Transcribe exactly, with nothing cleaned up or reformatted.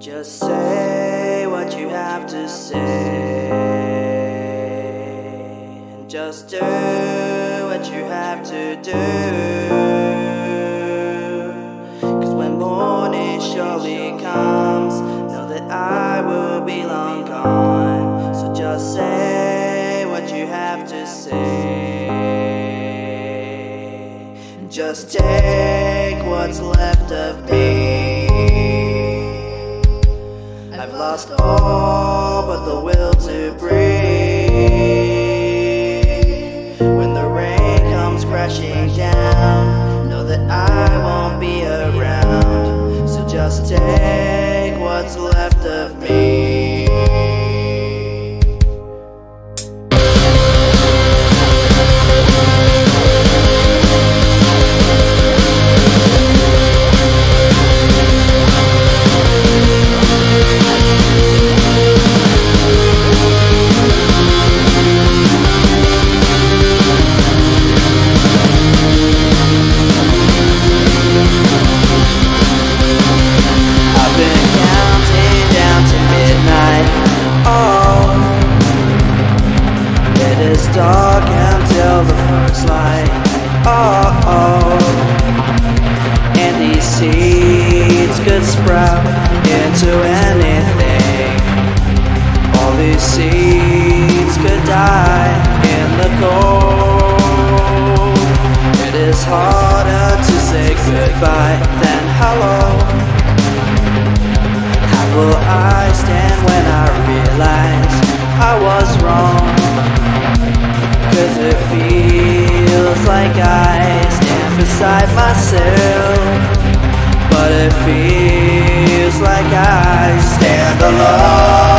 Just say what you have to say, and just do what you have to do. Cause when morning surely comes, know that I will be long gone. So just say what you have to say, and just take what's left of me. I've lost all but the will to breathe. When the rain comes crashing down, know that I won't be around. So just take what's left of me. It's dark until the first light. Oh, oh. And these seeds could sprout into anything. All these seeds could die in the cold. It is harder to say goodbye than hello. How will I stand when I realize I was wrong? Cause it feels like I stand beside myself, but it feels like I stand alone.